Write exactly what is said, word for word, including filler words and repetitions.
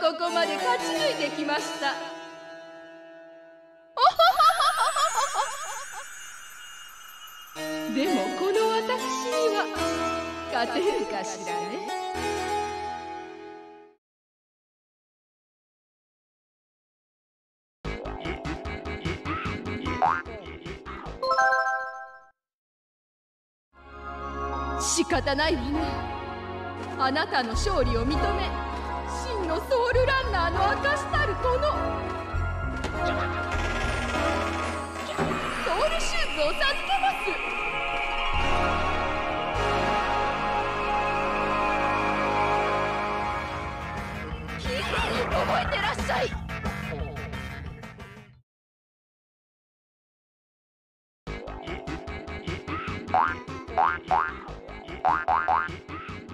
ここまで勝ち抜いてきました。でもこの私には勝てるかしらね。 仕方ないわね。あなたの勝利を認め、 真のソウルランナーの証たるこのソウルシューズを授けます。 Bye.